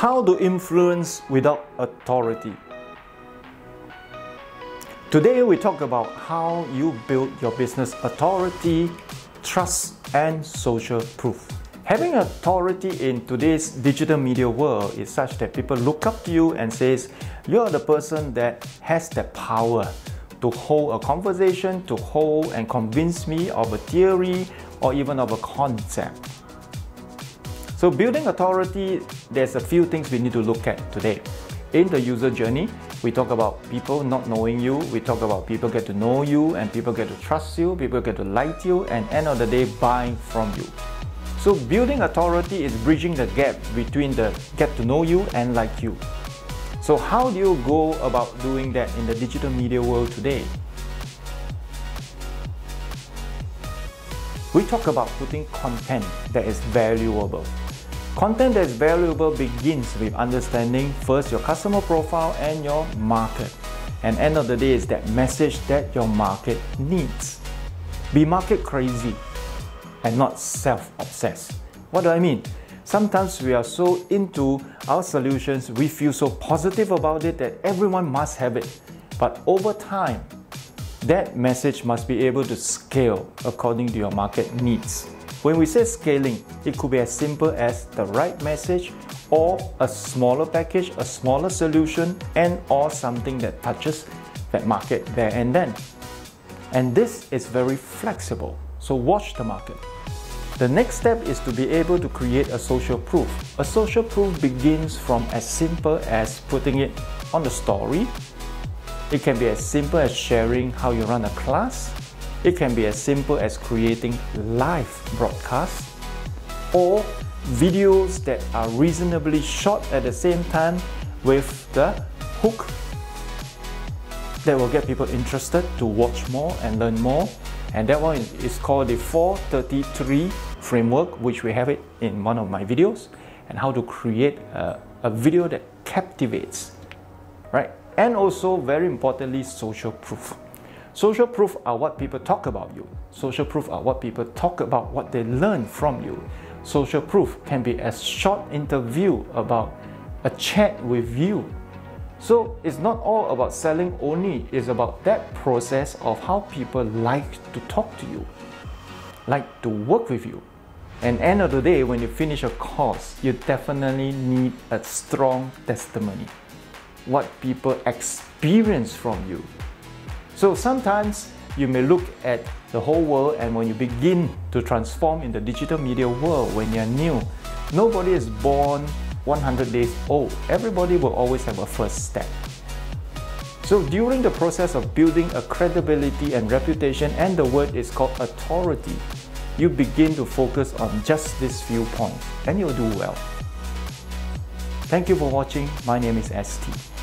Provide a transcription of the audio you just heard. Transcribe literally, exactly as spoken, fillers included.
how to influence without authority. Today we talk about how you build your business authority, trust and social proof. Having authority in today's digital media world is such that people look up to you and says, you are the person that has the power to hold a conversation, to hold and convince me of a theory or even of a concept. So building authority, there's a few things we need to look at today. In the user journey, we talk about people not knowing you, we talk about people get to know you and people get to trust you, people get to like you and end of the day buying from you. So building authority is bridging the gap between the get to know you and like you. So how do you go about doing that in the digital media world today? We talk about putting content that is valuable. Content that is valuable begins with understanding first your customer profile and your market. And end of the day is that message that your market needs. Be market crazy and not self-obsessed. What do I mean? Sometimes we are so into our solutions, we feel so positive about it that everyone must have it. But over time, that message must be able to scale according to your market needs. When we say scaling, it could be as simple as the right message or a smaller package, a smaller solution and or something that touches that market there and then. And this is very flexible, so watch the market. The next step is to be able to create a social proof. A social proof begins from as simple as putting it on the story. It can be as simple as sharing how you run a class. It can be as simple as creating live broadcasts or videos that are reasonably short at the same time with the hook that will get people interested to watch more and learn more. And that one is called the four thirty-three framework, which we have it in one of my videos, and how to create a, a video that captivates, right? And also very importantly, social proof. Social proof are what people talk about you. Social proof are what people talk about what they learn from you. Social proof can be a short interview about a chat with you. So it's not all about selling only, it's about that process of how people like to talk to you, like to work with you. And end of the day, when you finish a course, you definitely need a strong testimony. What people experience from you. So sometimes you may look at the whole world, and when you begin to transform in the digital media world, when you're new, nobody is born one hundred days old. Everybody will always have a first step. So during the process of building a credibility and reputation, and the word is called authority, you begin to focus on just these few points and you'll do well. Thank you for watching. My name is S T.